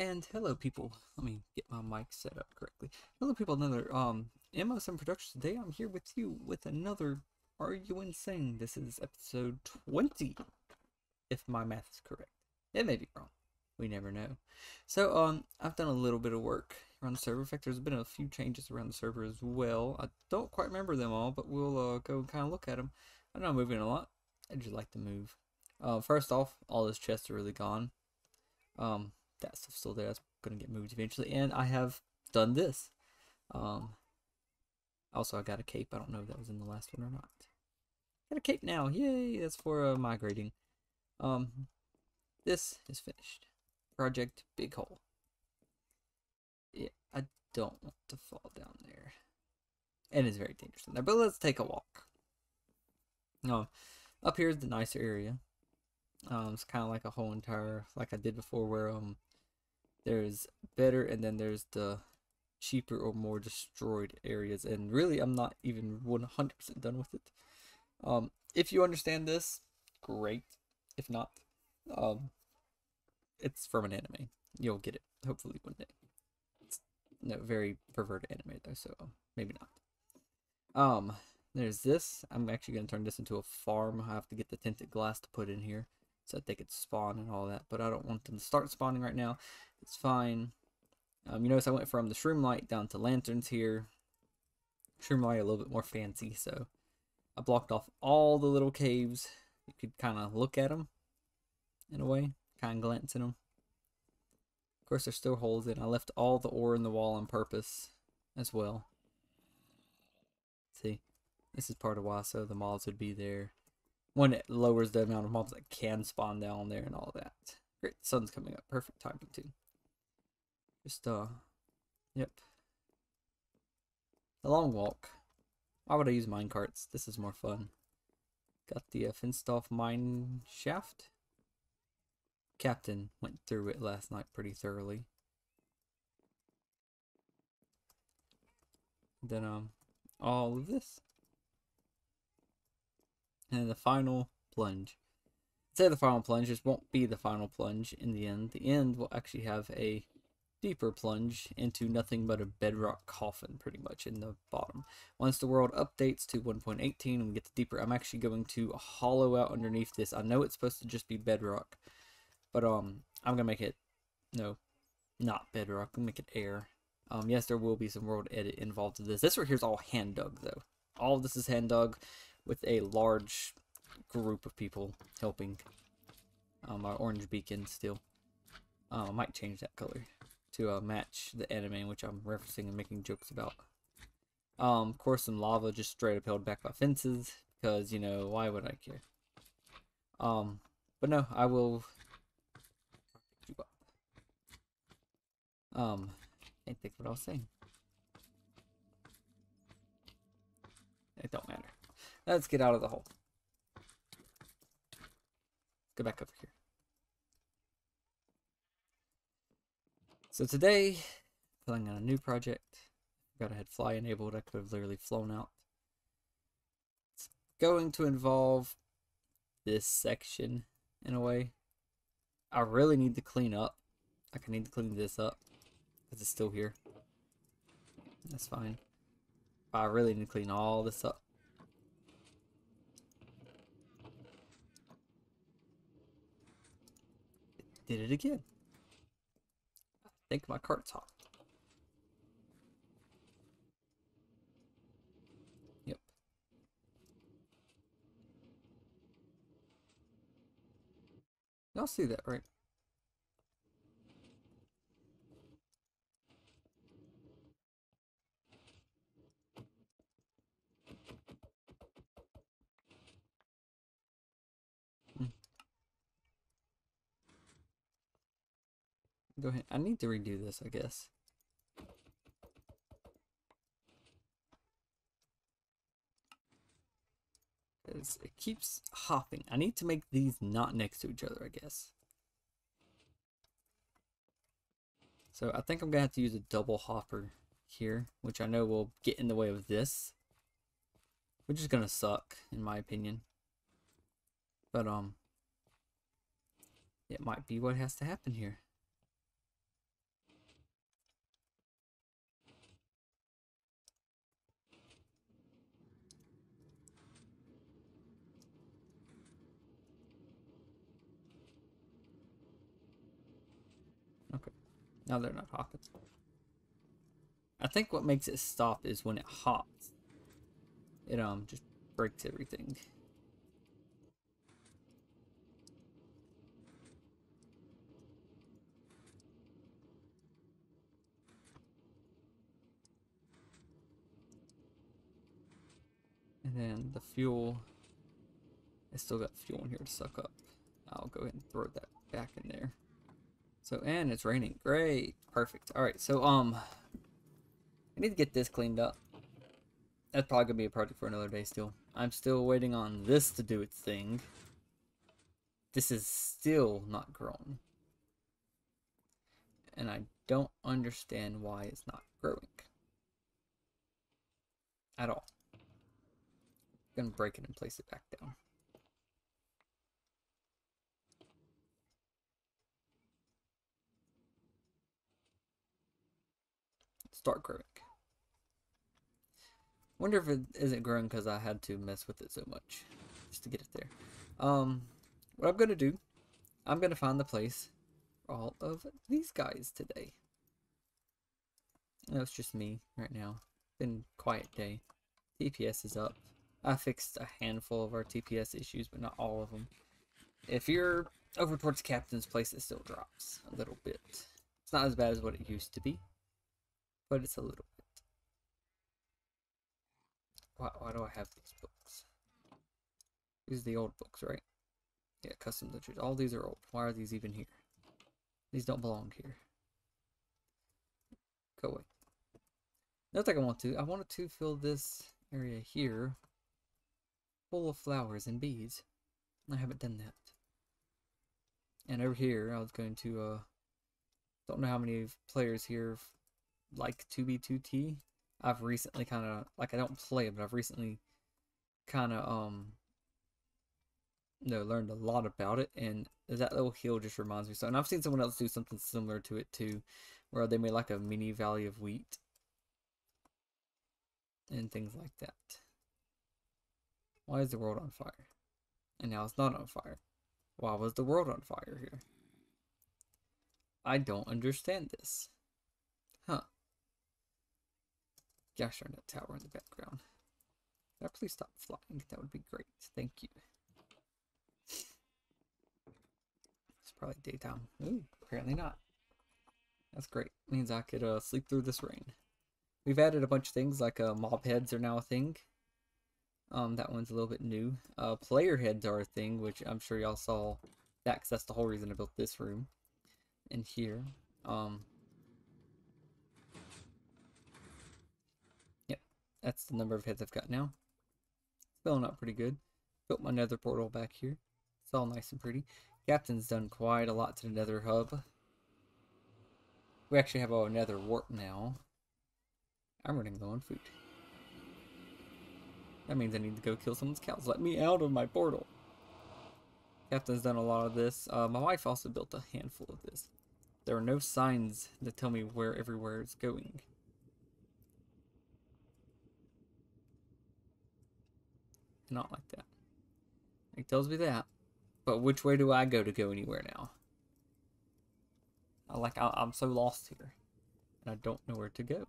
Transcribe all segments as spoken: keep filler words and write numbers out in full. And hello people, let me get my mic set up correctly. Hello people, another um, M O S M Productions. Today I'm here with you with another Are You Insane? This is episode twenty, if my math is correct. It may be wrong, we never know. So um, I've done a little bit of work around the server. In fact, there's been a few changes around the server as well. I don't quite remember them all, but we'll uh, go and kind of look at them. I know I'm moving a lot, I just like to move. Uh, first off, all those chests are really gone. Um... That stuff's still there. That's gonna get moved eventually. And I have done this. Um, also, I got a cape. I don't know if that was in the last one or not. Got a cape now. Yay! That's for uh, migrating. Um, this is finished. Project Big Hole. Yeah, I don't want to fall down there, and it's very dangerous in there. But let's take a walk. No, up here is the nicer area. Um, it's kind of like a whole entire, like I did before, where um. There's better and then there's the cheaper or more destroyed areas, and really I'm not even one hundred percent done with it. Um, if you understand this, great. If not, um, it's from an anime. You'll get it, hopefully, one day. It's no very perverted anime though, so maybe not. Um, there's this. I'm actually going to turn this into a farm. I have to get the tinted glass to put in here, so that they could spawn and all that, but I don't want them to start spawning right now. It's fine. Um, you notice I went from the shroom light down to lanterns here. Shroom light a little bit more fancy, so I blocked off all the little caves. You could kind of look at them in a way, kind of glance at them. Of course, there's still holes in. I left all the ore in the wall on purpose as well. See, this is part of why so the mobs would be there. One, it lowers the amount of mobs that can spawn down there and all that. Great, the sun's coming up. Perfect timing, too. Just, uh, yep. A long walk. Why would I use mine carts? This is more fun. Got the uh, fenced off mine shaft. Captain went through it last night pretty thoroughly. Then, um, all of this. And the final plunge. I'd say the final plunge, this won't be the final plunge in the end. The end will actually have a deeper plunge into nothing but a bedrock coffin, pretty much, in the bottom. Once the world updates to one point eighteen and we get to deeper, I'm actually going to hollow out underneath this. I know it's supposed to just be bedrock, but um, I'm gonna make it no, not bedrock. I'm gonna make it air. Um, yes, there will be some world edit involved in this. This right here is all hand dug, though. All of this is hand dug, with a large group of people helping. Um, our orange beacon still. Uh, I might change that color to uh, match the anime, which I'm referencing and making jokes about. Um, of course, some lava just straight up held back by fences, because, you know, why would I care? Um, but no, I will... Um, I can't think of what I was saying. It don't matter. Let's get out of the hole. Go back over here. So today, filling out a new project. Got a head fly enabled. I could have literally flown out. It's going to involve this section in a way. I really need to clean up. I can need to clean this up because it's still here. That's fine. I really need to clean all this up. Did it again. I think my cart's hot. Yep. Y'all see that, right? Go ahead. I need to redo this, I guess. It keeps hopping. I need to make these not next to each other, I guess. So I think I'm gonna have to use a double hopper here, which I know will get in the way of this, which is gonna suck, in my opinion. But um, it might be what has to happen here. No, they're not hopping. I think what makes it stop is when it hops, it um just breaks everything. And then the fuel, I still got fuel in here to suck up. I'll go ahead and throw that back in there. So, and it's raining. Great. Perfect. All right. So, um, I need to get this cleaned up. That's probably going to be a project for another day still. I'm still waiting on this to do its thing. This is still not growing. And I don't understand why it's not growing. At all. I'm going to break it and place it back down. Start growing. Wonder if it isn't growing because I had to mess with it so much just to get it there. Um, what I'm gonna do, I'm gonna find the place for all of these guys today. No, it's just me right now. Been a quiet day. T P S is up. I fixed a handful of our T P S issues, but not all of them. If you're over towards Captain's place, it still drops a little bit. It's not as bad as what it used to be. But it's a little bit. Why, why do I have these books? These are the old books, right? Yeah, custom literature. All these are old. Why are these even here? These don't belong here. Go away. Not like I want to. I wanted to fill this area here full of flowers and bees. I haven't done that. And over here, I was going to, uh, don't know how many players here like two B two T. I've recently kind of, like, I don't play it, but I've recently kind of um you know, learned a lot about it, and that little hill just reminds me so. And I've seen someone else do something similar to it too, where they made like a mini valley of wheat and things like that. Why is the world on fire? And now it's not on fire. Why was the world on fire here? I don't understand this. Huh. Gosh, our net tower in the background. Can I please stop flying? That would be great. Thank you. It's probably daytime. Ooh, apparently not. That's great. Means I could uh, sleep through this rain. We've added a bunch of things, like uh, mob heads are now a thing. Um, that one's a little bit new. Uh, player heads are a thing, which I'm sure y'all saw that, because that's the whole reason I built this room. And here. Um... That's the number of heads I've got now. It's filling up pretty good. Built my nether portal back here. It's all nice and pretty. Captain's done quite a lot to the nether hub. We actually have our nether warp now. I'm running low on food. That means I need to go kill someone's cows. Let me out of my portal. Captain's done a lot of this. Uh, my wife also built a handful of this. There are no signs that tell me where everywhere it's going. Not like that. It tells me that, but which way do I go to go anywhere now? I like I, I'm so lost here, and I don't know where to go.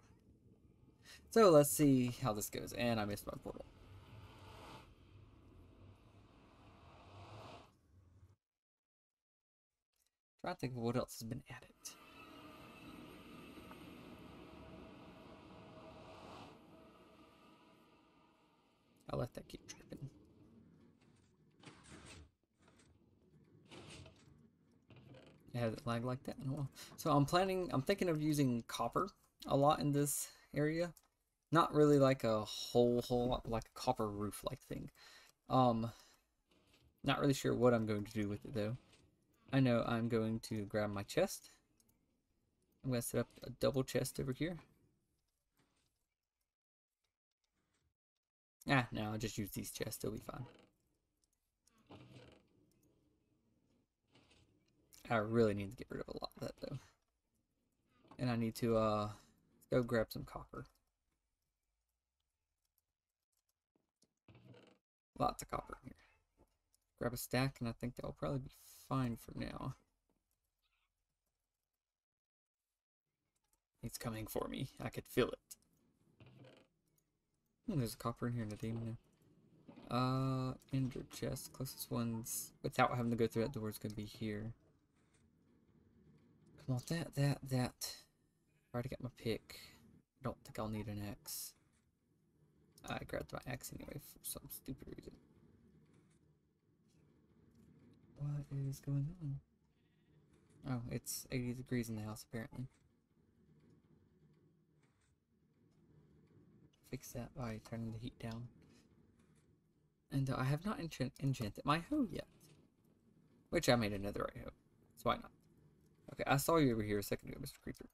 So let's see how this goes. And I missed my portal. I'm trying to think of what else has been added. I'll let that keep tripping. It hasn't lagged like that in a while. So I'm planning, I'm thinking of using copper a lot in this area. Not really like a whole, whole lot, like a copper roof like thing. Um, not really sure what I'm going to do with it though. I know I'm going to grab my chest. I'm going to set up a double chest over here. Ah, no, I'll just use these chests, they'll be fine. I really need to get rid of a lot of that, though. And I need to, uh, go grab some copper. Lots of copper here. Grab a stack, and I think that'll probably be fine for now. It's coming for me. I could feel it. Oh, there's a copper in here and a demon there. Uh, ender chest. Closest ones without having to go through that door is going to be here. I want that, that, that. I already got my pick. I don't think I'll need an axe. I grabbed my axe anyway for some stupid reason. What is going on? Oh, it's eighty degrees in the house apparently. Fix that by turning the heat down. And uh, I have not enchant enchanted my hoe yet. Which I made another right hoe. So why not? Okay, I saw you over here a second ago, Mister Creeper.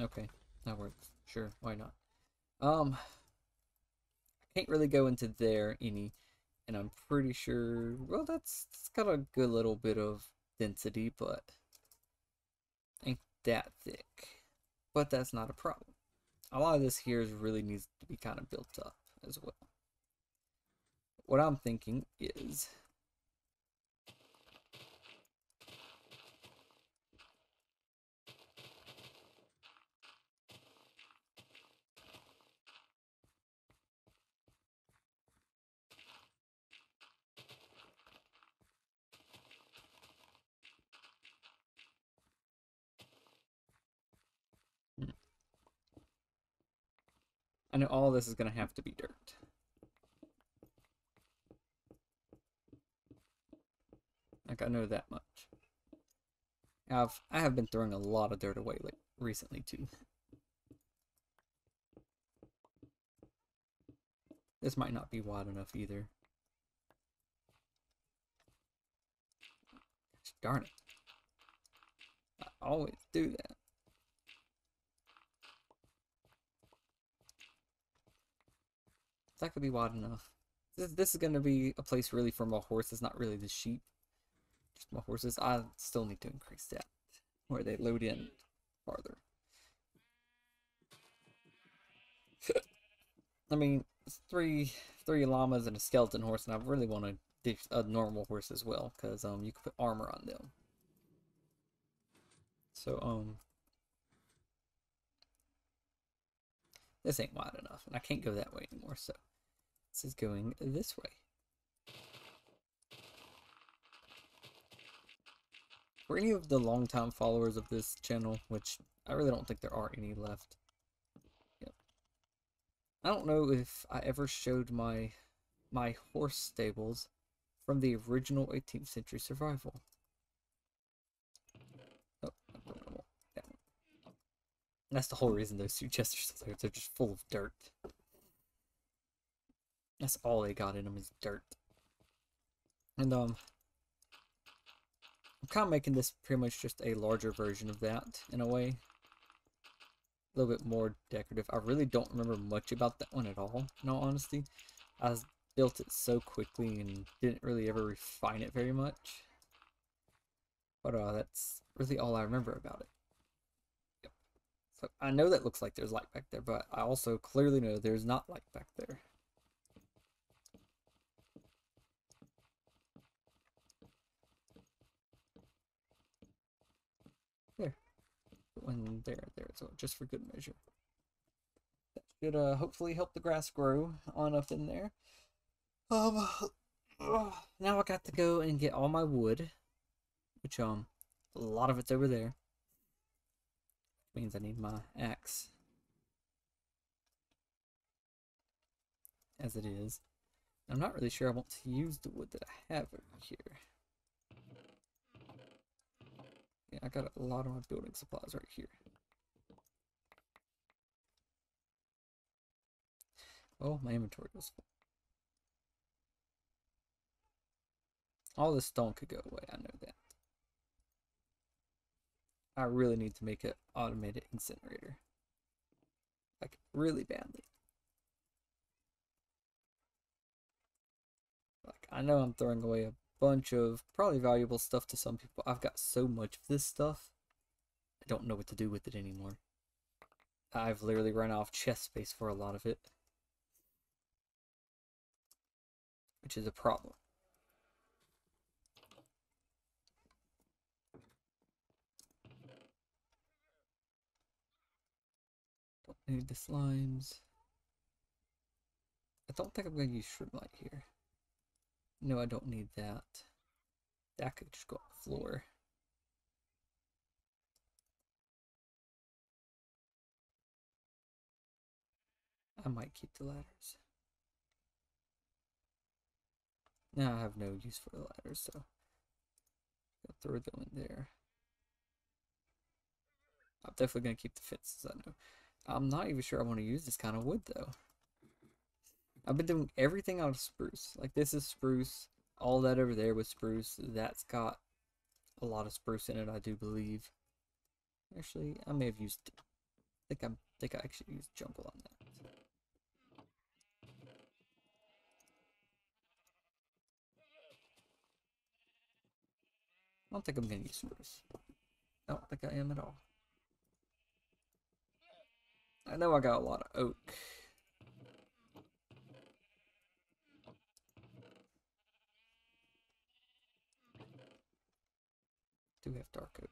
Okay, that works. Sure, why not? Um, I can't really go into there any, and I'm pretty sure, well, that's, that's got a good little bit of density, but ain't that thick. But that's not a problem. A lot of this here is really needs to be kind of built up as well. What I'm thinking is... I know all this is going to have to be dirt. Like, I know that much. I've, I have been throwing a lot of dirt away, like, recently, too. This might not be wide enough, either. Gosh, darn it. I always do that. That could be wide enough. This, this is going to be a place really for my horses, not really the sheep. Just my horses. I still need to increase that where they load in farther. I mean, it's three three llamas and a skeleton horse, and I really want to ditch a normal horse as well, because um you can put armor on them. So um this ain't wide enough, and I can't go that way anymore, so this is going this way. For any of the longtime followers of this channel, which I really don't think there are any left. Yep. I don't know if I ever showed my my horse stables from the original eighteenth century Survival. Oh, that one. That's the whole reason those two chests are still there. They're just full of dirt. That's all they got in them is dirt. And um. I'm kind of making this pretty much just a larger version of that, in a way. A little bit more decorative. I really don't remember much about that one at all, in all honesty. I built it so quickly and didn't really ever refine it very much. But uh, that's really all I remember about it. Yep. So I know that looks like there's light back there, but I also clearly know there's not light back there. One there, there, so just for good measure. That should uh, hopefully help the grass grow on up in there. Um, oh, now I got to go and get all my wood, which um, a lot of it's over there. Means I need my axe, as it is. I'm not really sure I want to use the wood that I have over here. Yeah, I got a lot of my building supplies right here. Oh, my inventory was full. All this stone could go away, I know that. I really need to make an automated incinerator. Like, really badly. Like, I know I'm throwing away a bunch of probably valuable stuff to some people. I've got so much of this stuff, I don't know what to do with it anymore. I've literally run off chest space for a lot of it, which is a problem. I need the slimes. I don't think I'm going to use shrimp light here. No, I don't need that. That could just go on the floor. I might keep the ladders. Now I have no use for the ladders, so I'll throw them in there. I'm definitely going to keep the fences, I know. I'm not even sure I want to use this kind of wood, though. I've been doing everything out of spruce. Like, this is spruce. All that over there was spruce. That's got a lot of spruce in it, I do believe. Actually, I may have used... I think, I'm, I, think I actually used jungle on that. I don't think I'm going to use spruce. I don't think I am at all. I know I got a lot of oak. Do we have dark oak?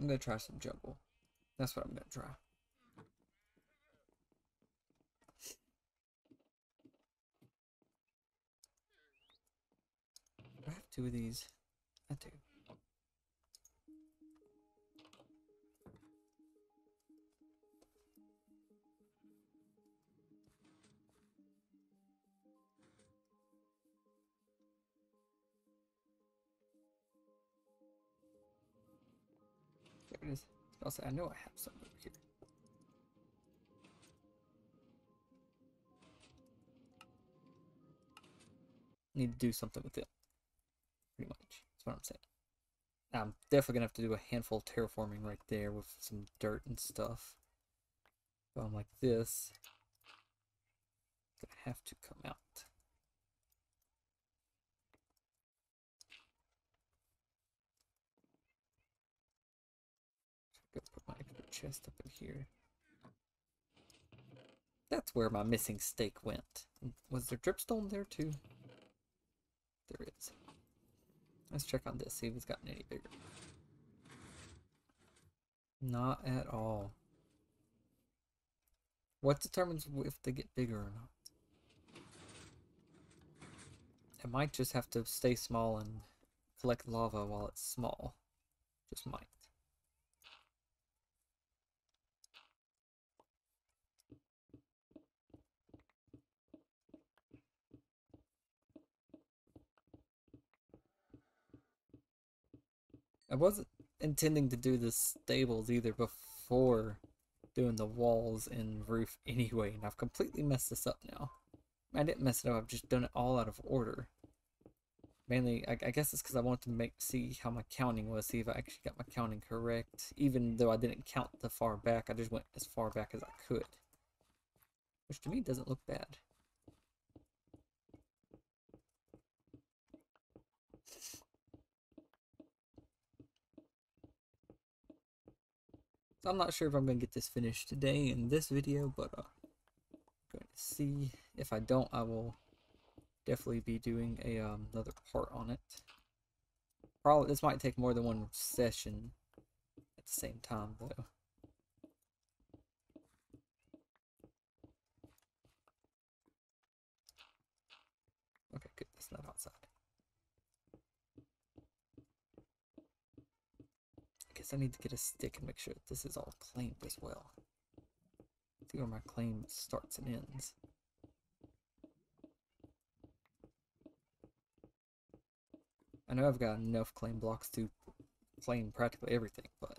I'm going to try some jungle. That's what I'm going to try. I have two of these. I do. There it is. Also, I know I have some over here. Need to do something with it. Pretty much. That's what I'm saying. I'm definitely gonna have to do a handful of terraforming right there with some dirt and stuff. So I'm like this. Gonna have to come out. Go put my extra chest up in here. That's where my missing stake went. Was there dripstone there too? There is. Let's check on this, see if it's gotten any bigger. Not at all. What determines if they get bigger or not? It might just have to stay small and collect lava while it's small. Just might. I wasn't intending to do the stables either before doing the walls and roof anyway, and I've completely messed this up now. I didn't mess it up, I've just done it all out of order. Mainly, I, I guess it's because I wanted to make see how my counting was, see if I actually got my counting correct. Even though I didn't count the far back, I just went as far back as I could. Which to me doesn't look bad. I'm not sure if I'm going to get this finished today in this video, but uh, I'm going to see. If I don't, I will definitely be doing a um, another part on it. Probably this might take more than one session at the same time, though. Okay, good. That's not outside. I need to get a stick and make sure that this is all claimed as well. See where my claim starts and ends. I know I've got enough claim blocks to claim practically everything, but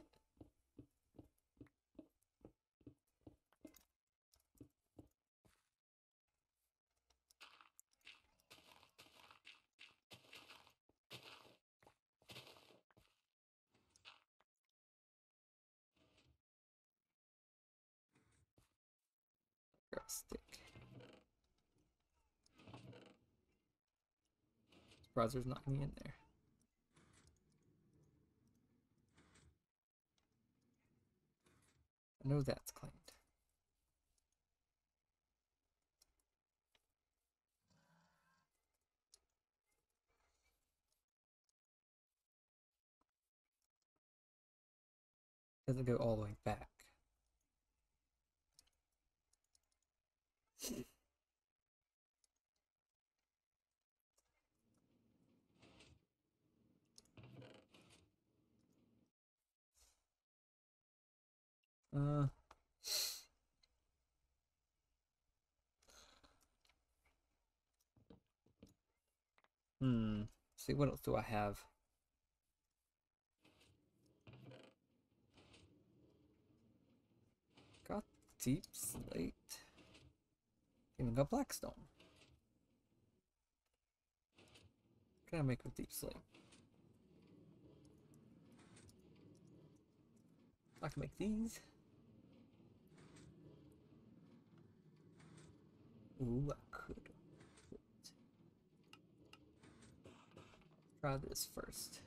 stick. Surprised there's not any in there. I know that's claimed. It doesn't go all the way back. Uh... Hmm. See, what else do I have? Got deep slate. Even got blackstone. What can I make with deep slate? I can make these. Ooh, I could. Try this first.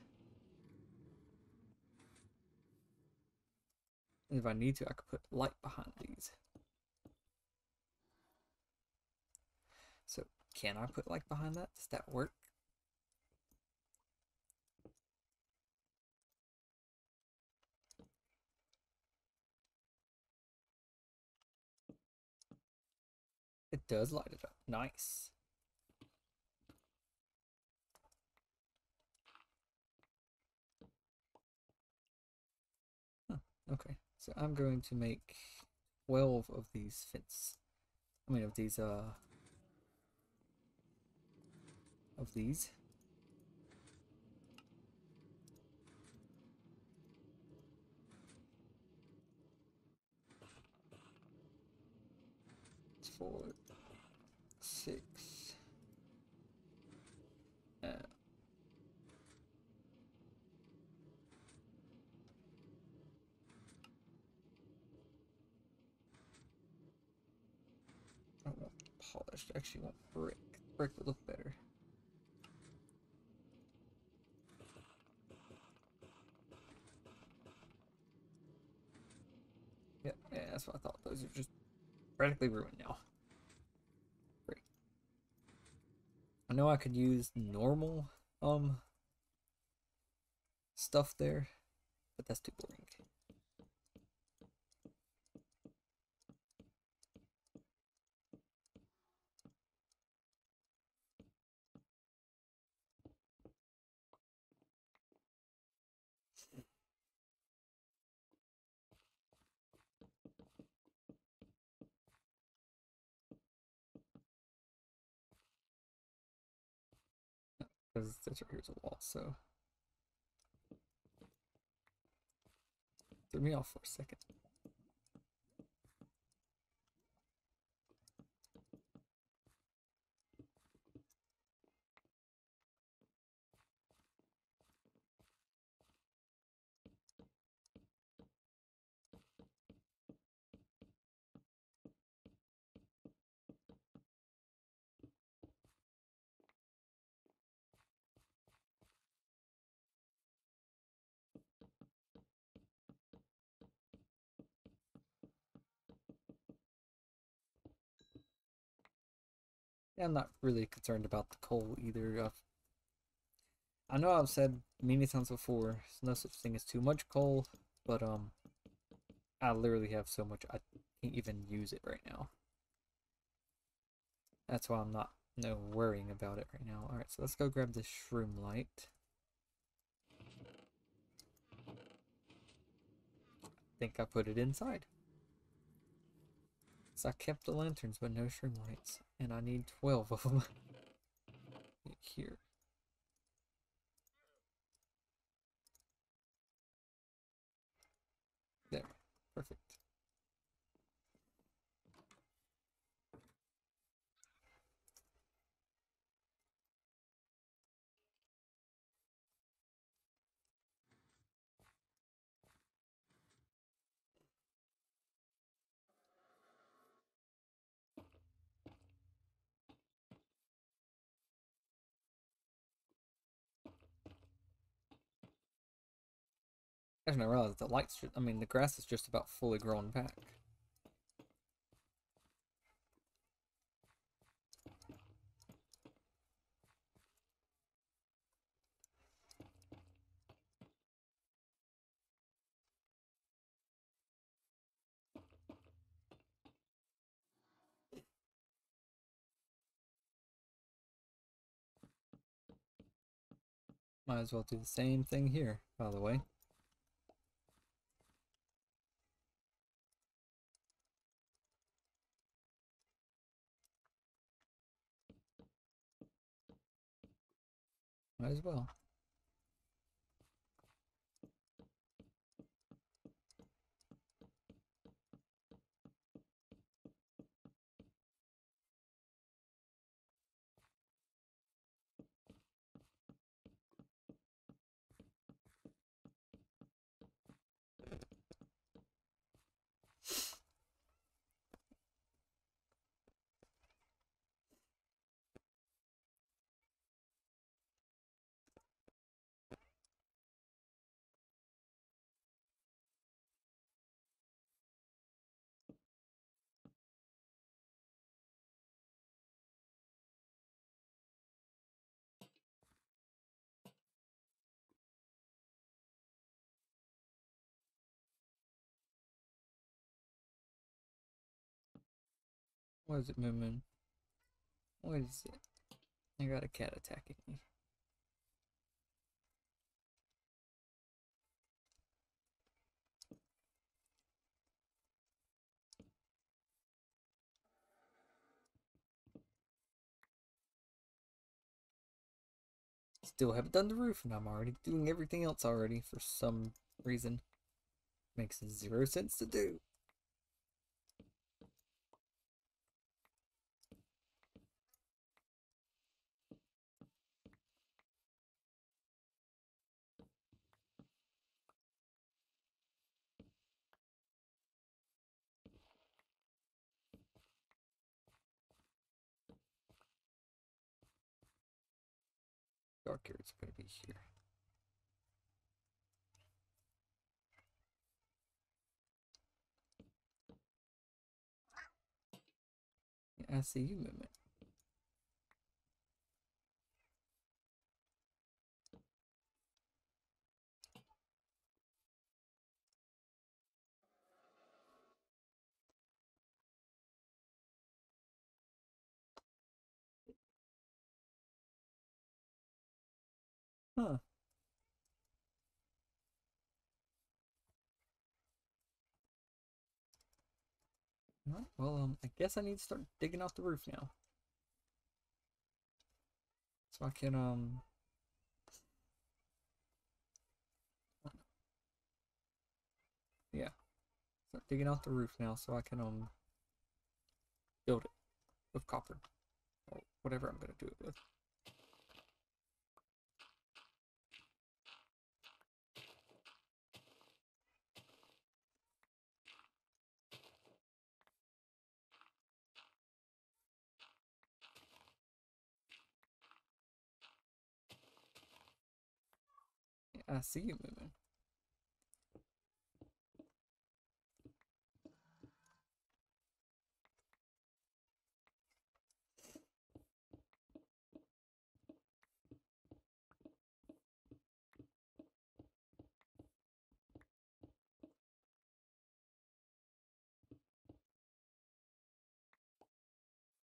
And if I need to, I could put light behind these. So, can I put light behind that? Does that work? It does light it up. Nice. Okay, so I'm going to make twelve of these fence. I mean, of these, uh, of these. Four, six, and I want polished. I actually want brick. Brick would look better. Yep, yeah, that's what I thought. Those are just radically ruined now. Great. I know I could use normal um stuff there, but that's too boring. This right here's a wall, so threw me off for a second. I'm not really concerned about the coal either. I've, I know I've said many times before, there's no such thing as too much coal, but um, I literally have so much I can't even use it right now. That's why I'm not no worrying about it right now. All right, so let's go grab this shroom light. I think I put it inside. So I kept the lanterns, but no shroom lights, and I need twelve of them here. There, perfect. I didn't realize the lights, I mean, the grass is just about fully grown back. Might as well do the same thing here, by the way. Might as well. What is it, Moon Moon? What is it? I got a cat attacking me. Still haven't done the roof, and I'm already doing everything else already for some reason. Makes zero sense to do. Dark here, it's going to be here. Yeah, I see you movement. Huh. Right, well, um, I guess I need to start digging off the roof now. So I can, um... yeah. Start digging off the roof now so I can, um... build it. With copper. Or whatever I'm gonna do it with. I see you moving.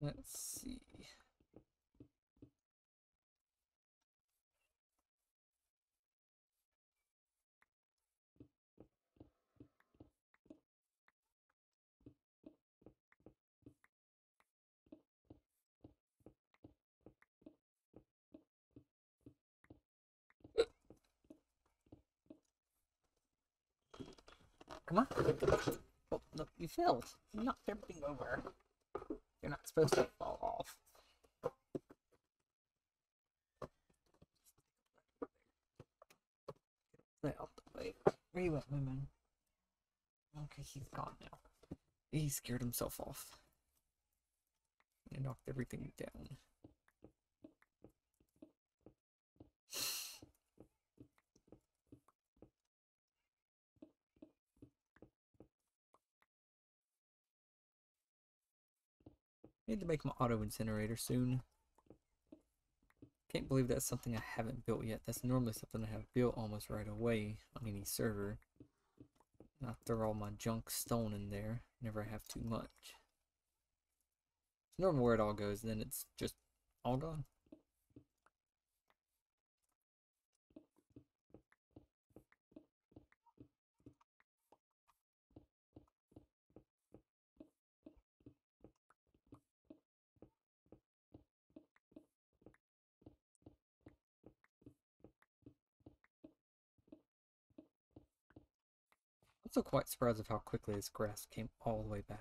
Let's see. Come on. Oh, look, you fell. You knocked everything over. You're not supposed to fall off. Stay off the way. Where you at, Moon? Okay, he's gone now. He scared himself off. And knocked everything down. Need to make my auto incinerator soon. Can't believe that's something I haven't built yet. That's normally something I have built almost right away on any server. I throw all my junk stone in there whenever I have too much. It's normal where it all goes, then it's just all gone. Also quite surprised of how quickly this grass came all the way back.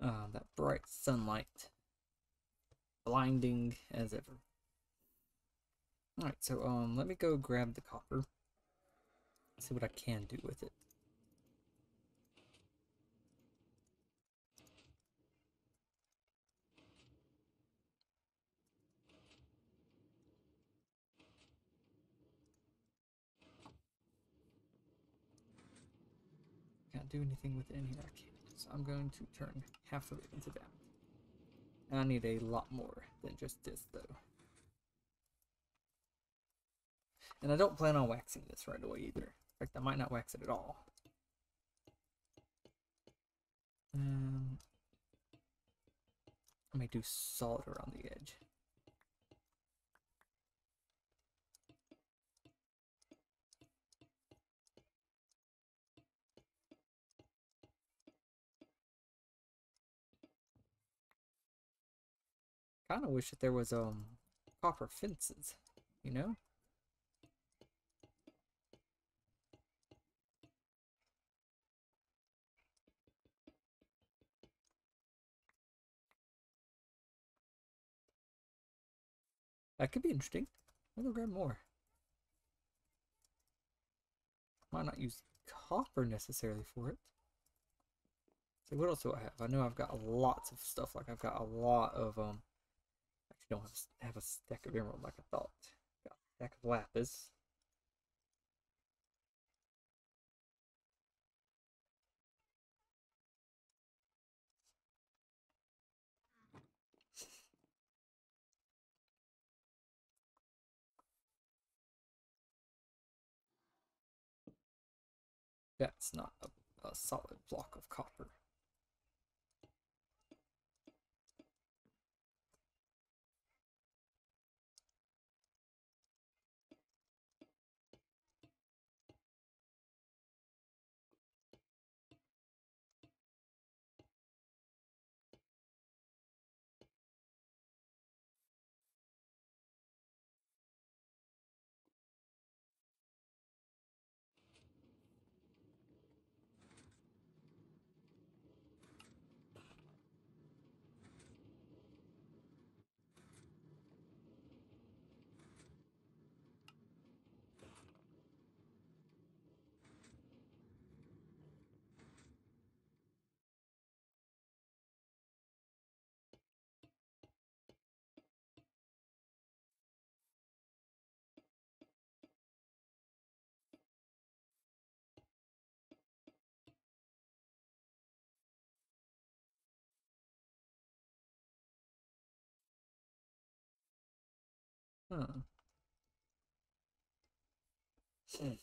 Ah, that bright sunlight. Blinding as ever. Alright, so um, let me go grab the copper. See what I can do with it. Can't do anything with any of that candy. So I'm going to turn half of it into that. And I need a lot more than just this, though. And I don't plan on waxing this right away either. In fact, I might not wax it at all. Um, I may do solder on the edge. Kind of wish that there was um copper fences, you know. That could be interesting. I'm gonna grab more. Might not use copper necessarily for it. So what else do I have? I know I've got lots of stuff. Like I've got a lot of um. Don't have, have a stack of emerald like I thought. Got a stack of lapis. That's not a, a solid block of copper. Huh. Hmm.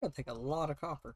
That'll take a lot of copper.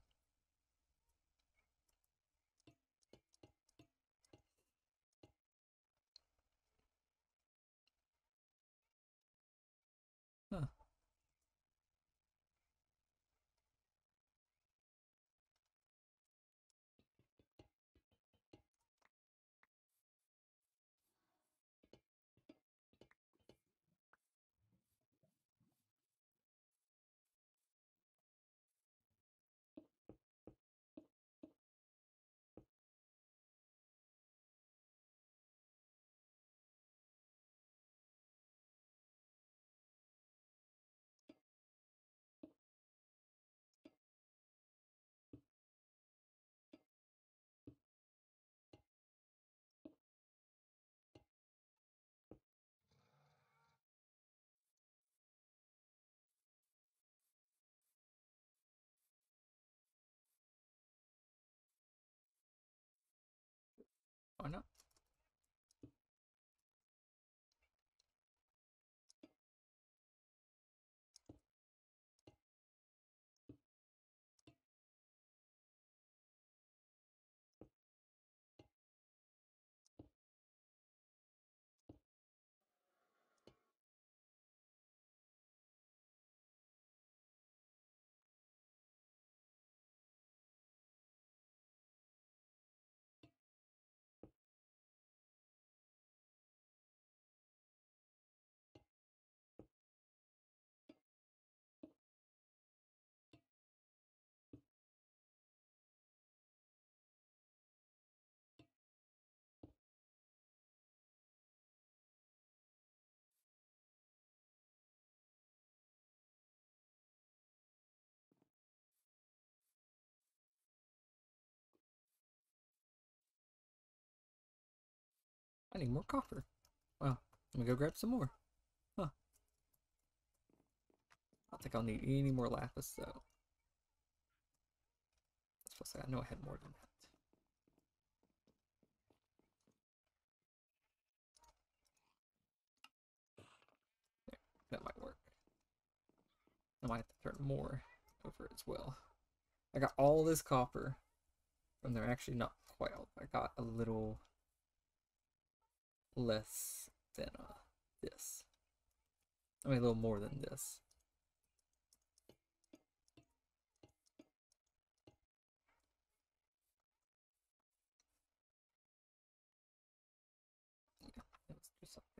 why not? I need more copper. Well, let me go grab some more. Huh. I don't think I'll need any more lapis, though. That's supposed to say, I know I had more than that. There, that might work. I might have to throw more over as well. I got all this copper from there. Actually, not quite all. I got a little less than uh, this. I mean, a little more than this. Yeah, let's do something.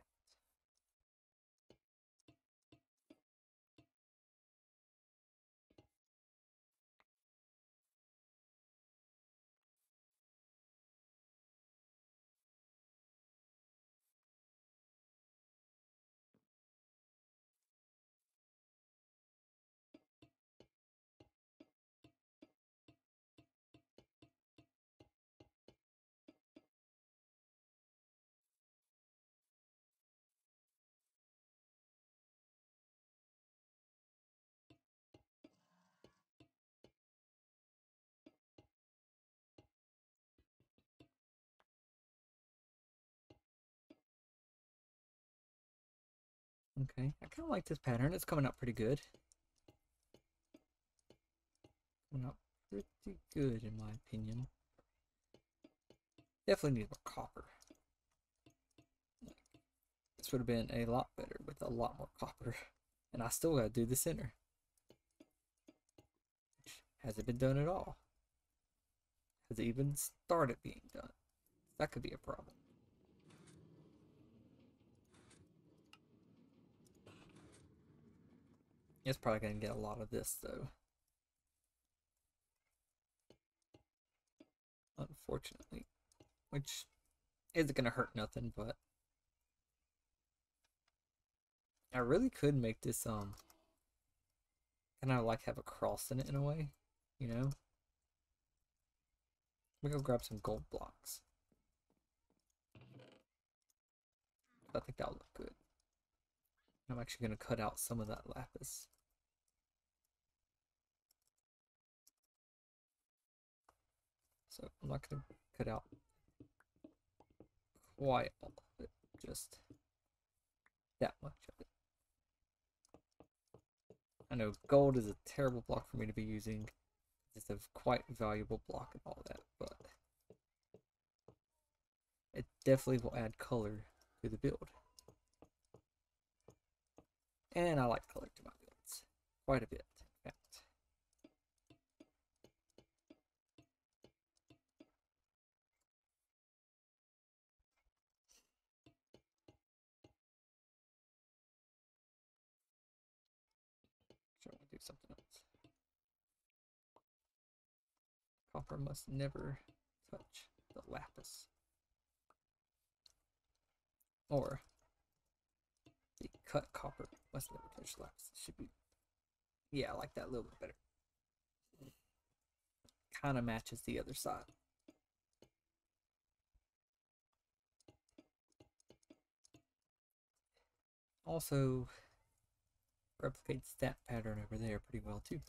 Okay, I kind of like this pattern. It's coming out pretty good. Coming out pretty good, in my opinion. Definitely need more copper. This would have been a lot better with a lot more copper. And I still gotta do the center, which hasn't been done at all. Has it even started being done? That could be a problem. It's probably going to get a lot of this, though. Unfortunately. Which isn't going to hurt nothing, but I really could make this, um, kind of like have a cross in it in a way, you know? We go grab some gold blocks. I think that'll look good. I'm actually going to cut out some of that lapis. So I'm not going to cut out quite all of it, just that much of it. I know gold is a terrible block for me to be using. It's a quite valuable block and all that, but it definitely will add color to the build. And I like color to my builds quite a bit. Do something else. Copper must never touch the lapis or the cut copper must never touch lapis. It should be, yeah, I like that a little bit better. Kind of matches the other side. Also replicates that pattern over there pretty well too.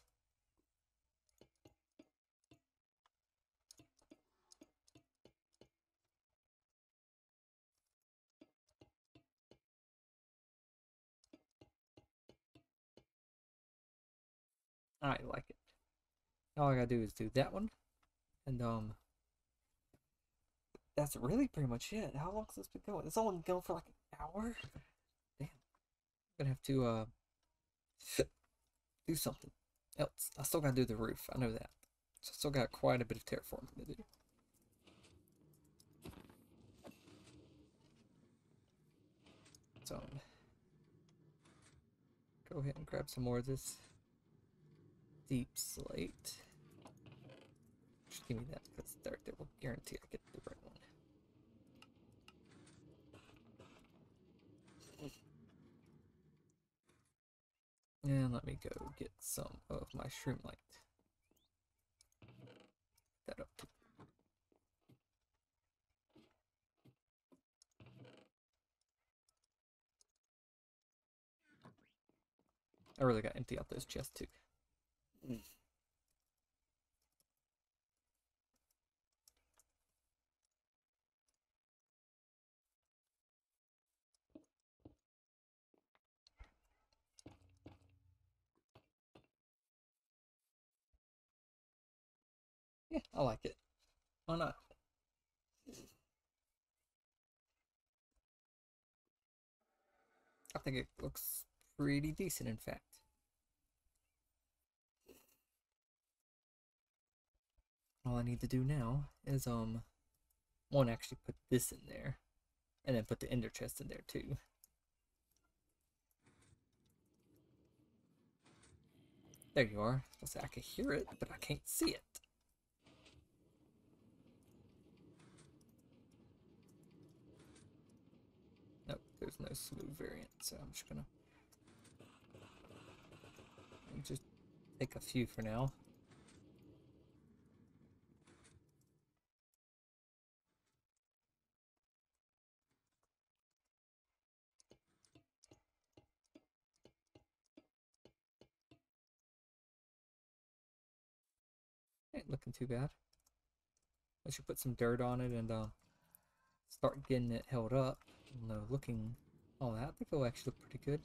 I like it. All I gotta do is do that one. And um that's really pretty much it. How long has this been going? It's only going for like an hour? Damn. I'm gonna have to uh do something else. I still gotta do the roof, I know that. So I still got quite a bit of terraforming to do. So go ahead and grab some more of this deep slate. Just give me that because it's dark there. We'll guarantee I get the right one. And let me go get some of my shroom light. Put that up. I really gotta empty out those chests too. Mm. Yeah, I like it. Why not? I think it looks pretty decent, in fact. All I need to do now is, um, one, actually put this in there, and then put the ender chest in there, too. There you are. I was supposed to say I can hear it, but I can't see it. Nope, there's no smooth variant, so I'm just gonna just take a few for now. Looking too bad. I should put some dirt on it and uh, start getting it held up. No, looking all that. I think it'll actually look pretty good.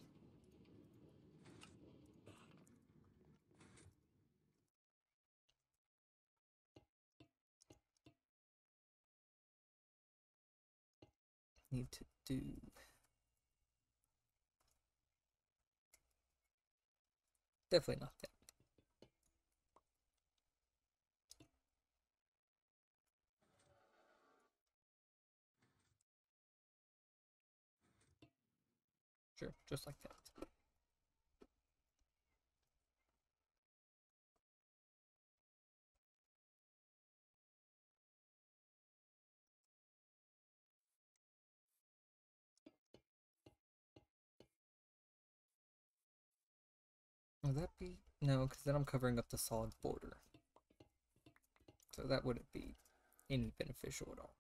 Need to do. Definitely not that. Sure, just like that. Will that be? No, because then I'm covering up the solid border. So that wouldn't be any beneficial at all.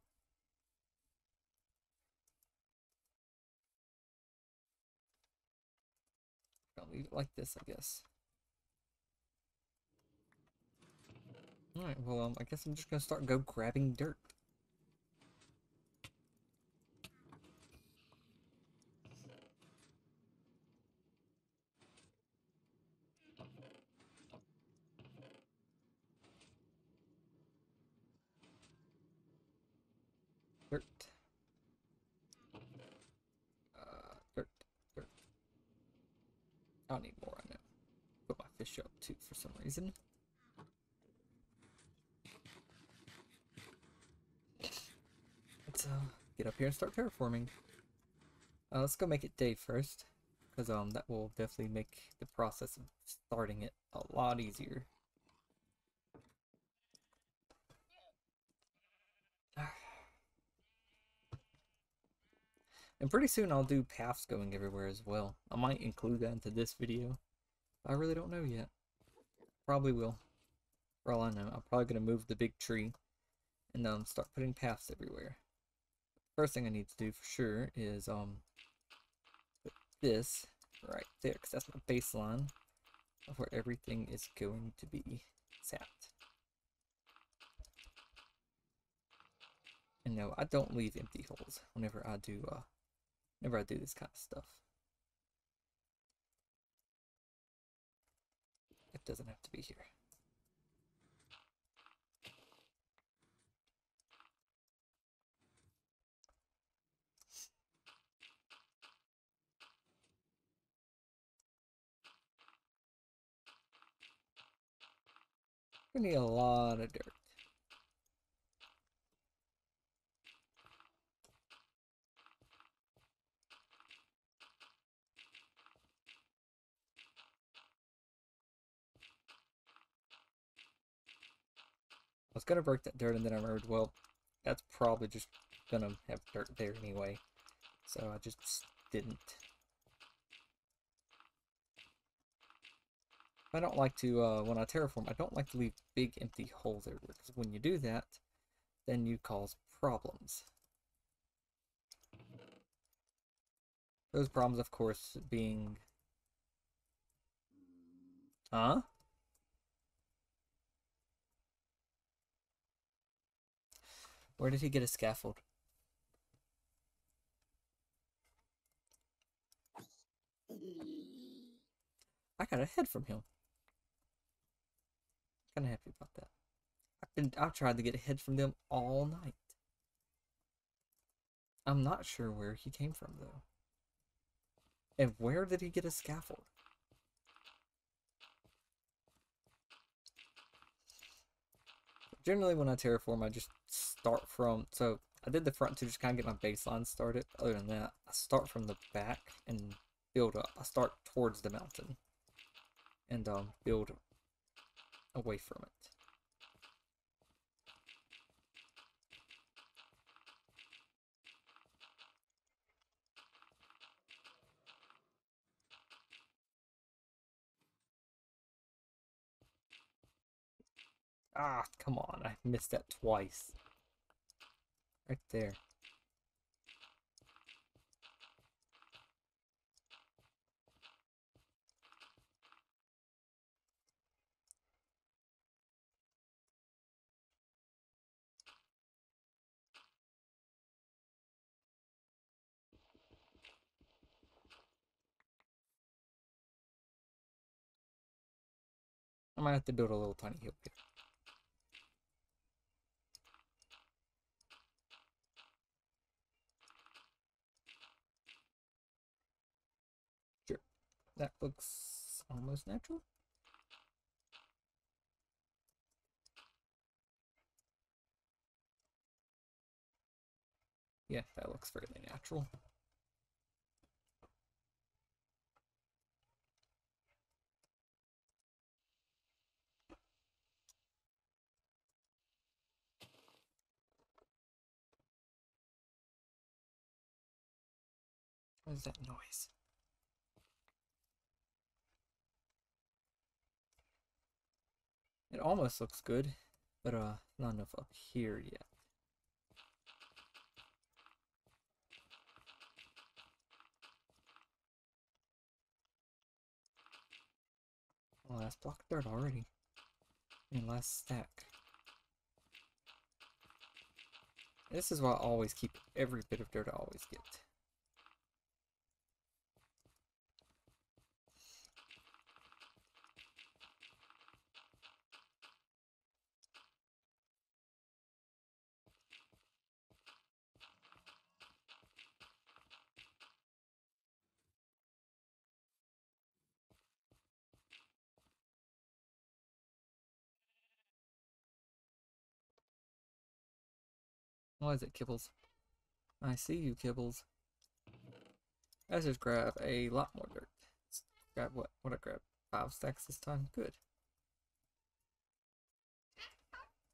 Leave it like this, I guess. Alright, well, um, I guess I'm just gonna start go grabbing dirt. Dirt. I need more on it. Put my fish up too for some reason. Let's uh, get up here and start terraforming. Uh, let's go make it day first, because um that will definitely make the process of starting it a lot easier. And pretty soon I'll do paths going everywhere as well. I might include that into this video. I really don't know yet. Probably will. For all I know, I'm probably going to move the big tree and um, start putting paths everywhere. First thing I need to do for sure is um, put this right there, because that's my baseline of where everything is going to be sapped. And no, I don't leave empty holes whenever I do uh, Whenever I do this kind of stuff. If It doesn't have to be here. We need a lot of dirt. I was gonna break that dirt, and then I remembered, well, that's probably just gonna have dirt there anyway, so I just didn't. I don't like to, uh, when I terraform, I don't like to leave big empty holes everywhere, because when you do that, then you cause problems. Those problems, of course, being... Huh? Where did he get a scaffold? I got a head from him. Kind of happy about that. I've been, I've tried to get a head from them all night. I'm not sure where he came from though. And where did he get a scaffold? Generally when I terraform I just start from, so I did the front to just kind of get my baseline started. Other than that, I start from the back and build up. I start towards the mountain and um, build up away from it. Ah, come on, I missed that twice. Right there. I might have to build a little tiny hill here. Sure. That looks almost natural. Yeah, that looks fairly natural. What is that noise? It almost looks good, but uh, not enough up here yet. Oh, last block of dirt already. And last stack. This is why I always keep every bit of dirt I always get. Why is it Kibbles? I see you, Kibbles. Let's just grab a lot more dirt. Let's grab what? What I grab? Five stacks this time? Good.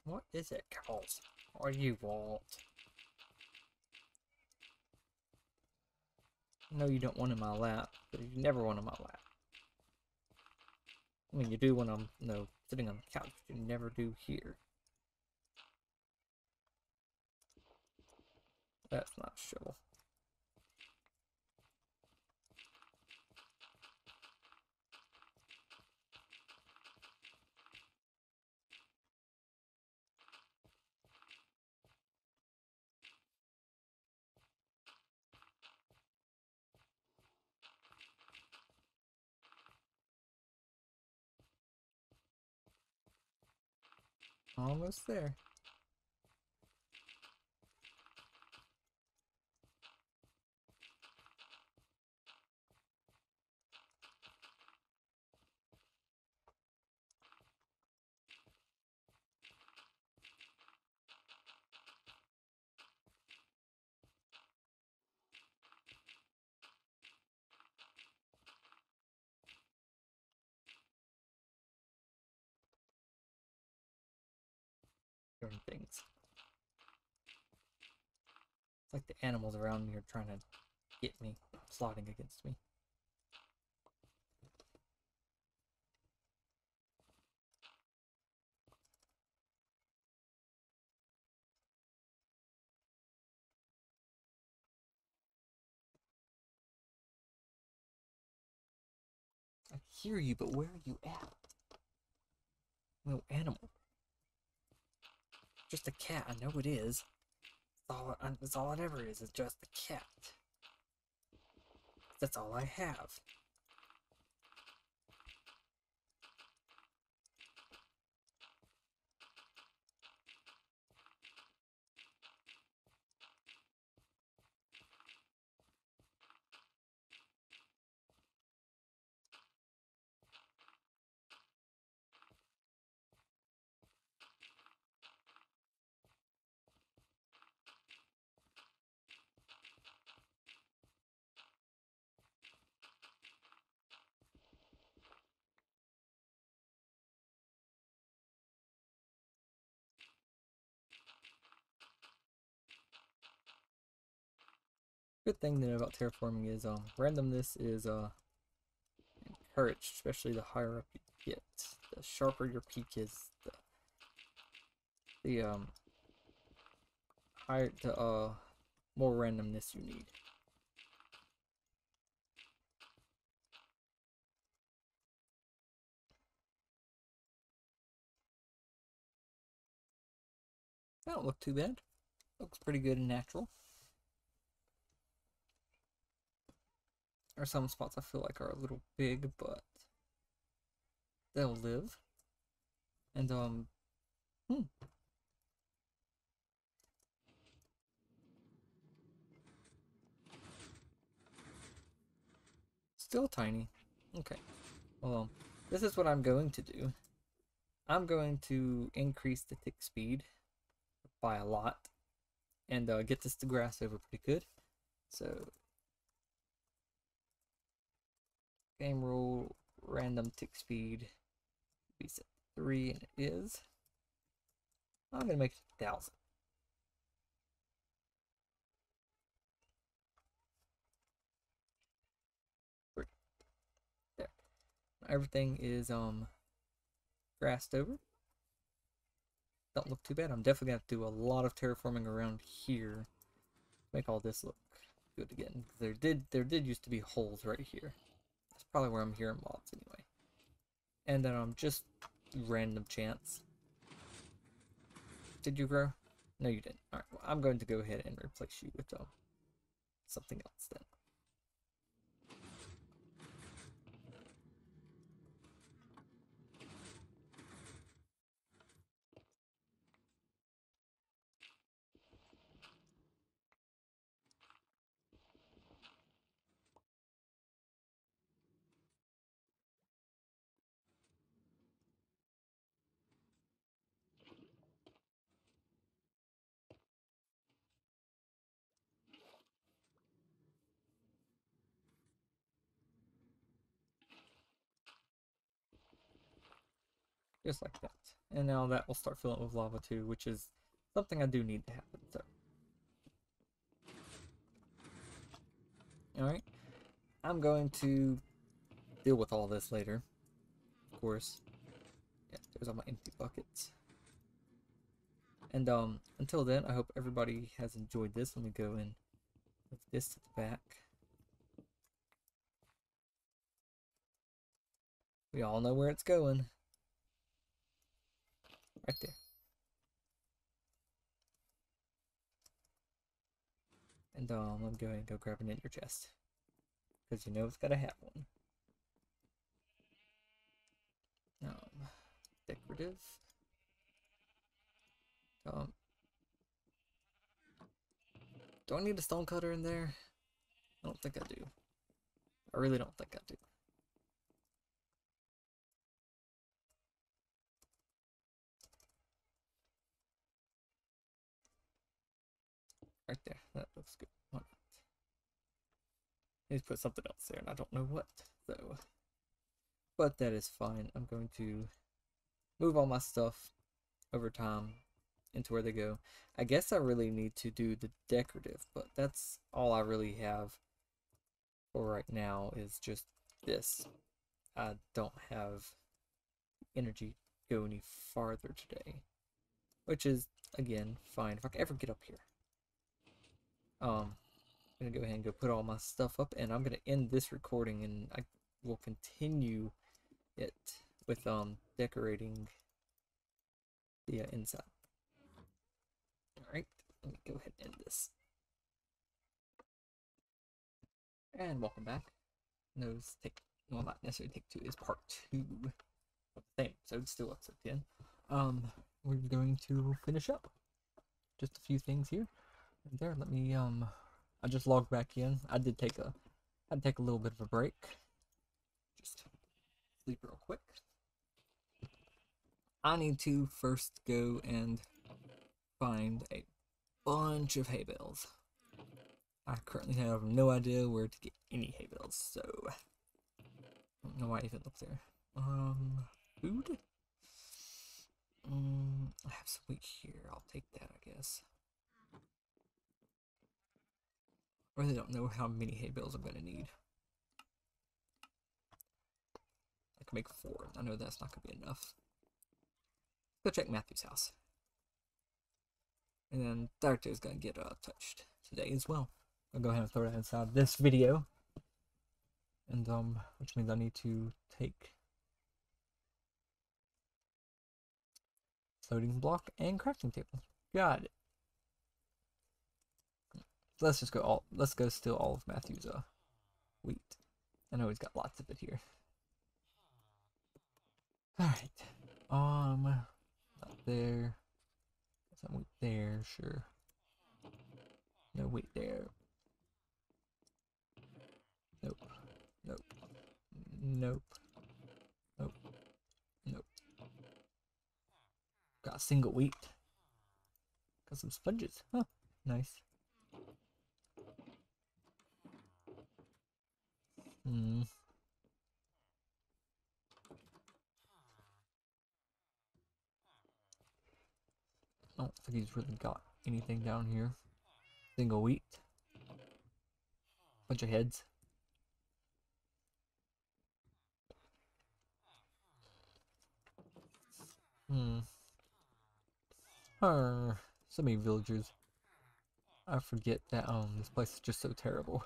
What is it, Kibbles? What do you want? No, you don't want in my lap. But you never want in my lap. I mean, you do when I'm, no, sitting on the couch. You never do here. That's not a shovel. Almost there. Doing things. It's like the animals around me are trying to get me, slotting against me. I hear you, but where are you at? No animal. Just a cat, I know it is. It's all, it's all it ever is, it's just a cat. That's all I have. Good thing that about terraforming is um randomness is uh encouraged, especially the higher up you get. The sharper your peak is, the the um higher the uh more randomness you need. That don't look too bad. Looks pretty good and natural. Or some spots I feel like are a little big, but they'll live. And um hmm. Still tiny. Okay. Well, um, this is what I'm going to do. I'm going to increase the tick speed by a lot and uh get this to grass over pretty good. So game rule, random tick speed, we set three, and it is. I'm gonna make it a thousand. There. Everything is um grassed over. Don't look too bad. I'm definitely gonna have to do a lot of terraforming around here to make all this look good again. There did there did used to be holes right here. That's probably where I'm hearing mobs anyway. And then I'm um, just random chance. Did you grow? No, you didn't. Alright, well, I'm going to go ahead and replace you with um, something else then. Just like that. And now that will start filling with lava too, which is something I do need to happen. So. Alright. I'm going to deal with all this later. Of course. Yeah, there's all my empty buckets. And um, until then, I hope everybody has enjoyed this. Let me go and put this to the back. We all know where it's going. Right there. And um, I'm going to go grab an ender chest. Because you know it's gotta have one. Um, decorative. Do I need a stone cutter in there? I don't think I do. I really don't think I do. Right there. That looks good. Why not? I need to put something else there, and I don't know what, though. But that is fine. I'm going to move all my stuff over time into where they go. I guess I really need to do the decorative, but that's all I really have for right now is just this. I don't have energy to go any farther today, which is, again, fine. If I can ever get up here. Um, I'm going to go ahead and go put all my stuff up, and I'm going to end this recording, and I will continue it with um decorating the uh, inside. Alright, let me go ahead and end this. And welcome back. No, take, well, not necessarily take two, is part two of the same episode, still episode ten. Um, we're going to finish up just a few things here. And there, let me, um, I just logged back in. I did take a, I'd take a little bit of a break. Just sleep real quick. I need to first go and find a bunch of hay bales. I currently have no idea where to get any hay bales, so I don't know why I even looked there. Um, food? Um, I have some wheat here. I'll take that, I guess. I really don't know how many hay bales I'm going to need. I can make four. I know that's not going to be enough. Let's go check Matthew's house. And then Doctor's going to get uh, touched today as well. I'll go ahead and throw that inside this video. And, um, which means I need to take loading block and crafting table. Got it. Let's just go all, let's go steal all of Matthew's uh, wheat. I know he's got lots of it here. Alright. Um, not there. Some wheat there, sure. No wheat there. Nope. Nope. Nope. Nope. Nope. Got a single wheat. Got some sponges. Huh. Nice. Hmm. I don't think he's really got anything down here. Single wheat. Bunch of heads. Hmm. Arr, so many villagers. I forget that um this place is just so terrible.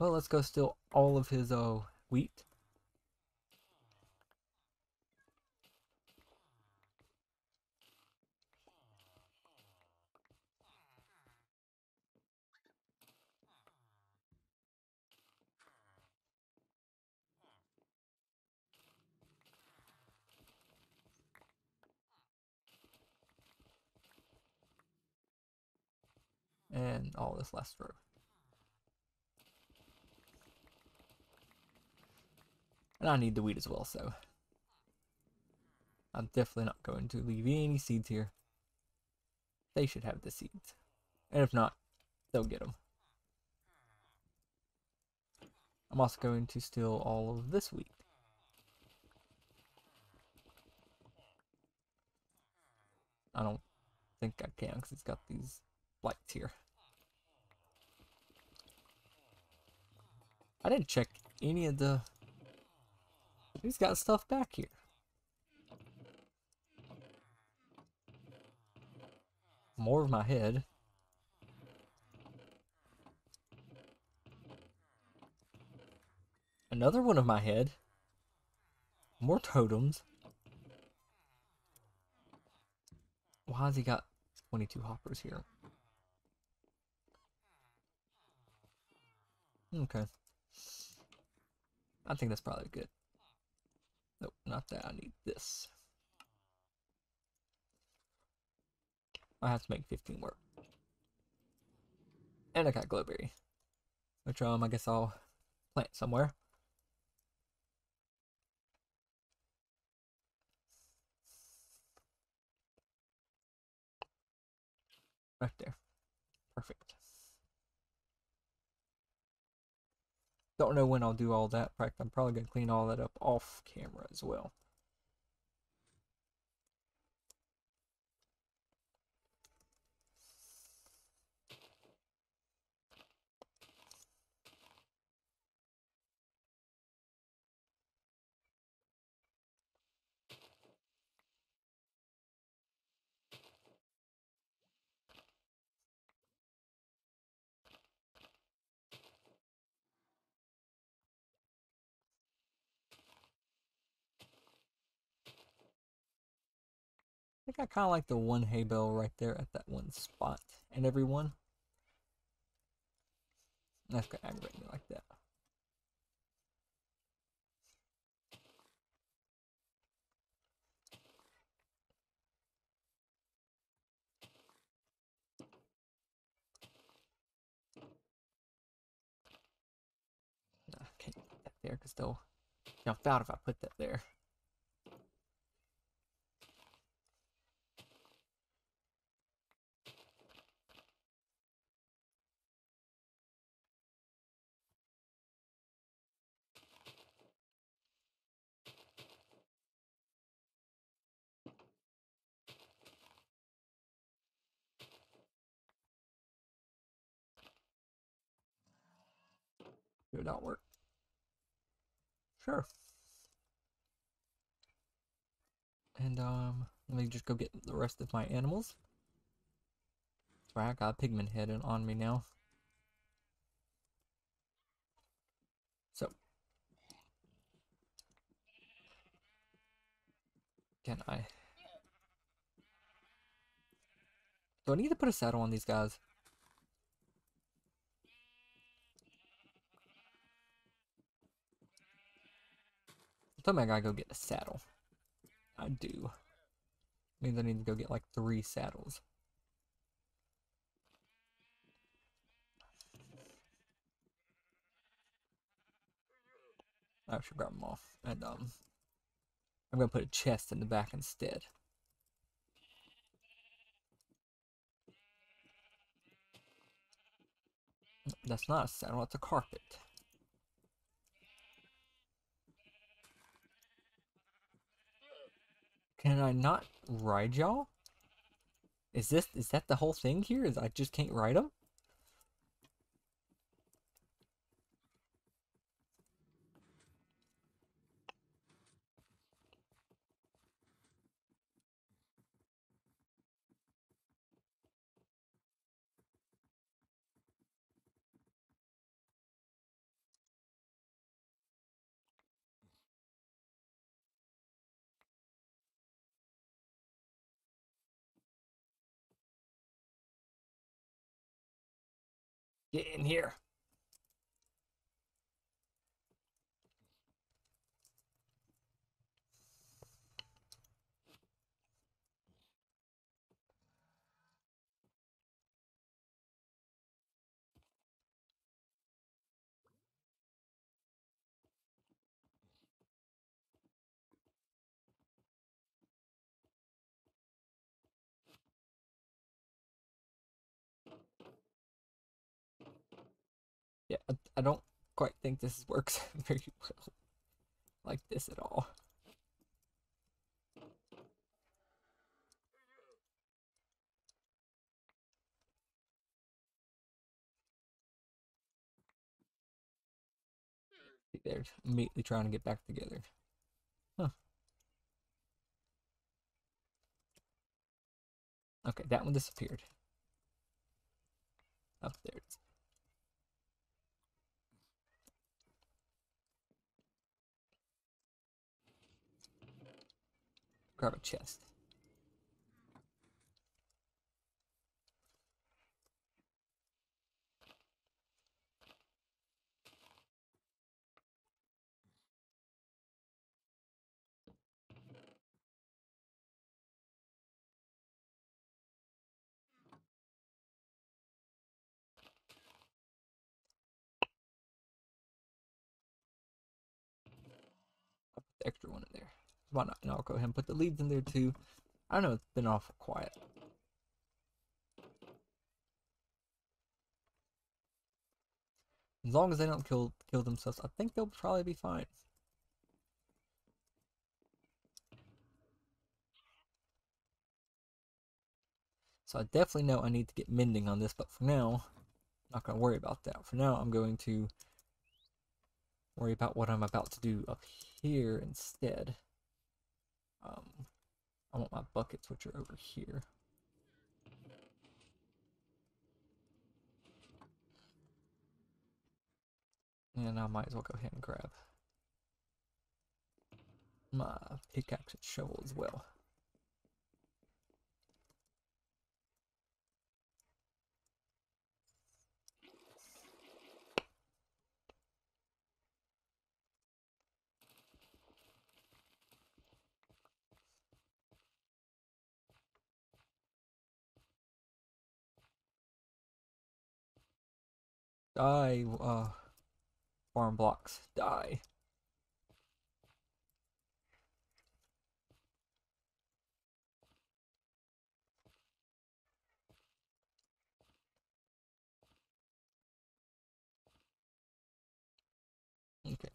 Well, let's go steal all of his uh, wheat. And all this last row. And I need the wheat as well, so I'm definitely not going to leave any seeds here. They should have the seeds. And if not, they'll get them. I'm also going to steal all of this wheat. I don't think I can because it's got these lights here. I didn't check any of the... He's got stuff back here. More of my head. Another one of my head. More totems. Why has he got twenty-two hoppers here? Okay. I think that's probably good. Nope, not that. I need this. I have to make fifteen work. and I got glowberry, which um I guess I'll plant somewhere. Right there. Perfect. Don't know when I'll do all that. In fact, I'm probably going to clean all that up off camera as well. I think I kind of like the one hay bale right there at that one spot, and every one. That's gonna aggravate me like that. No, I can't put that there because they'll jump out if I put that there. It not work. Sure. And um, let me just go get the rest of my animals. Right, I got a pigman head on me now. So, can I? Do I need to put a saddle on these guys? Tell me I gotta go get a saddle. I do. Means I need to go get like three saddles. I should grab them off. And um I'm gonna put a chest in the back instead. That's not a saddle, that's a carpet. Can I not ride y'all? Is this, is that the whole thing here? Is I just can't ride them? Get in here. Yeah, I, I don't quite think this works very well like this at all. They're immediately trying to get back together. Huh. Okay, that one disappeared. Up there it is. Grab a chest. the extra one in there. Why not? And I'll go ahead and put the leads in there too. I know it's been awful quiet. As long as they don't kill kill themselves, I think they'll probably be fine. So I definitely know I need to get mending on this, but for now, I'm not going to worry about that. For now, I'm going to worry about what I'm about to do up here instead. Um, I want my buckets, which are over here. And I might as well go ahead and grab my pickaxe and shovel as well. Die, uh, farm blocks, die. Okay.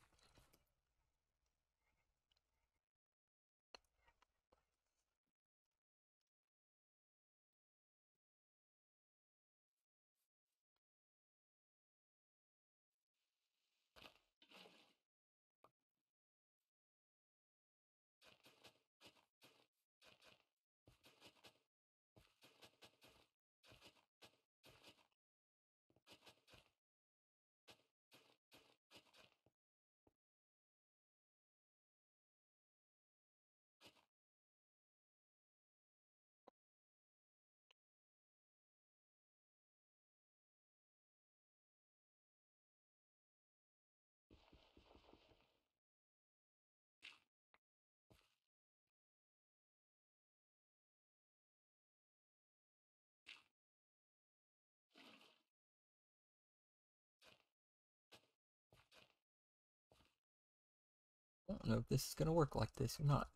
I don't know if this is going to work like this or not.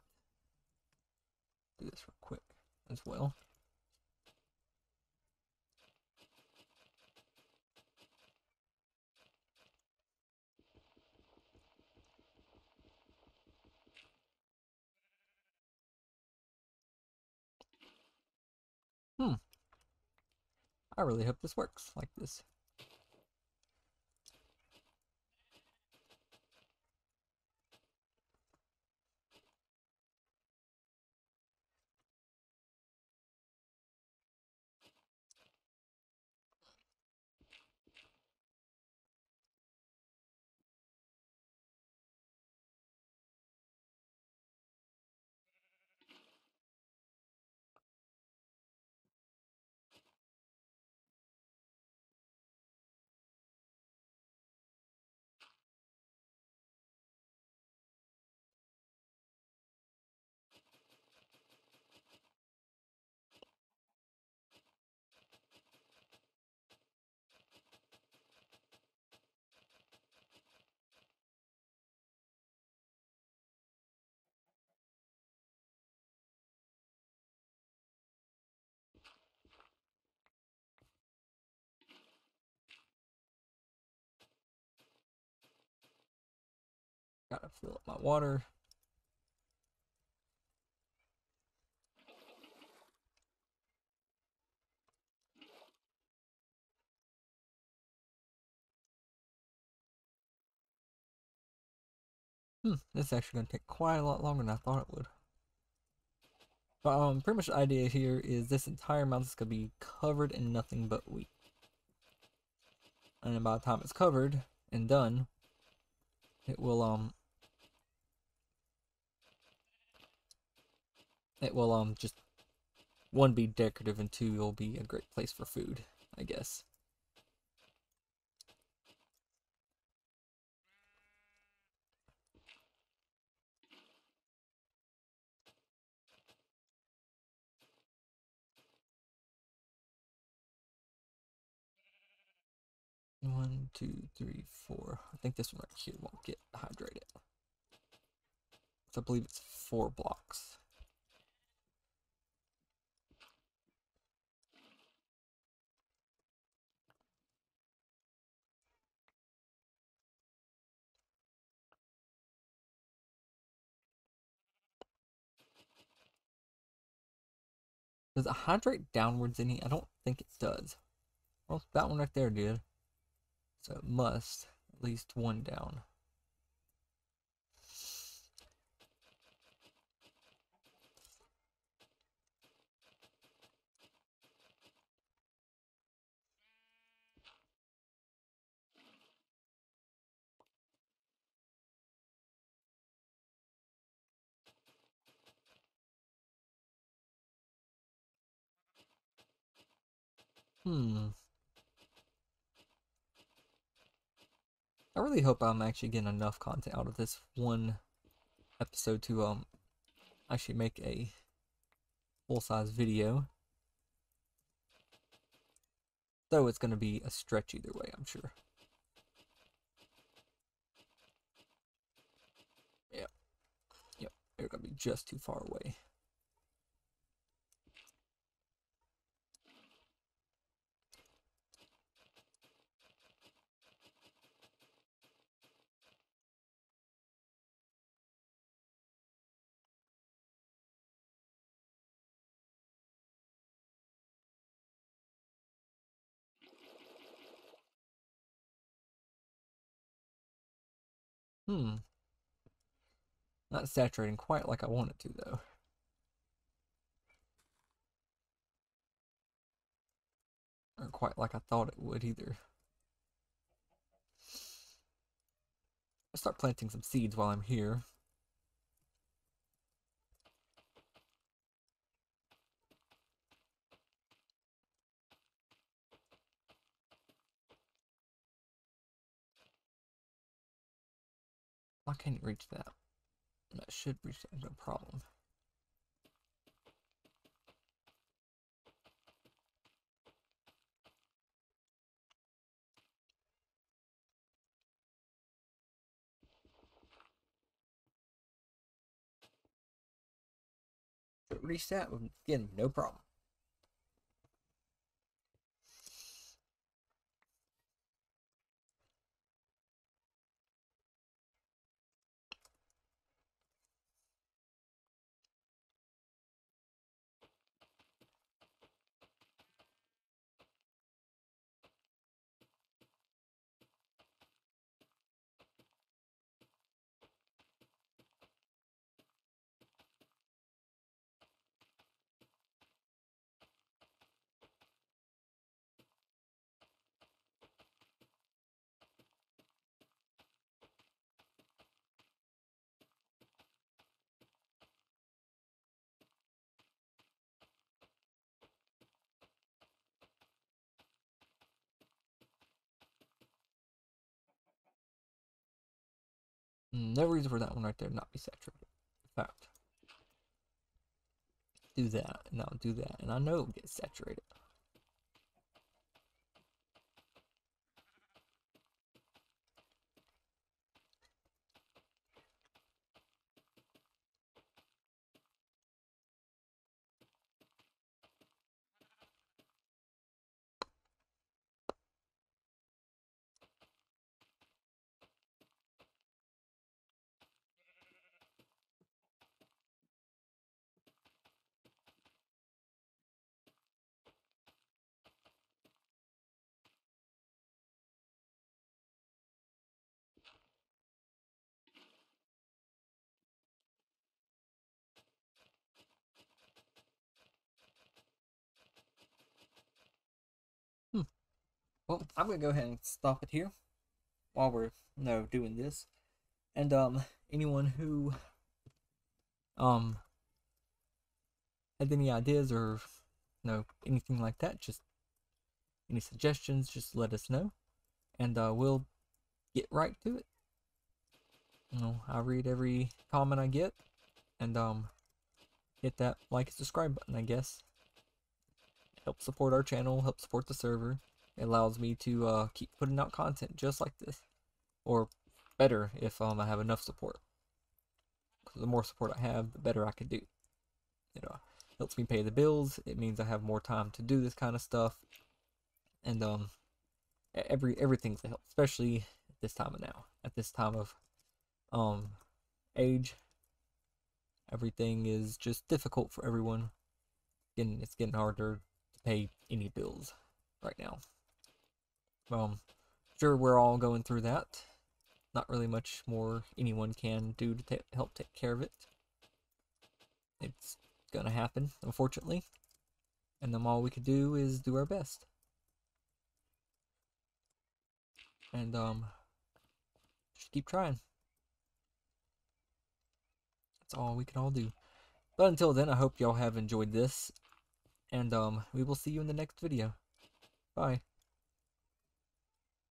Do this real quick as well. Hmm. I really hope this works like this. Gotta fill up my water. Hmm, this is actually gonna take quite a lot longer than I thought it would. But um, pretty much the idea here is this entire mountain is gonna be covered in nothing but wheat. And by the time it's covered and done, it will um. It will, um, just, one, be decorative, and two, it'll be a great place for food, I guess. One, two, three, four. I think this one right here won't get hydrated. I believe it's four blocks. Does it hydrate downwards any? I don't think it does. Well, that one right there did. So it must. At least one down. Hmm. I really hope I'm actually getting enough content out of this one episode to um actually make a full-size video. Though it's going to be a stretch either way, I'm sure. Yep. Yep, they're going to be just too far away. Hmm. Not saturating quite like I want it to, though. Or quite like I thought it would, either. Let's start planting some seeds while I'm here. I can't reach that. I should reach that, no problem. Should reach that again, no problem. No reason for that one right there to not be saturated. In fact, do that, and I'll do that, and I know it'll get saturated. Well, I'm going to go ahead and stop it here while we're, you know, doing this. And um, anyone who um, has any ideas or, you know, anything like that, just any suggestions, just let us know. And uh, we'll get right to it. You know, I read every comment I get. And um, hit that like and subscribe button, I guess. Help support our channel, help support the server. It allows me to uh, keep putting out content just like this, or better if um, I have enough support. So the more support I have, the better I can do. You know, it helps me pay the bills. It means I have more time to do this kind of stuff. And um, every everything's a help, especially at this time of now. At this time of um, age, everything is just difficult for everyone. Getting, it's getting harder to pay any bills right now. Um, sure, we're all going through that. Not really much more anyone can do to ta- help take care of it. It's gonna happen, unfortunately. And then all we could do is do our best. And, um, just keep trying. That's all we can all do. But until then, I hope y'all have enjoyed this. And, um, we will see you in the next video. Bye.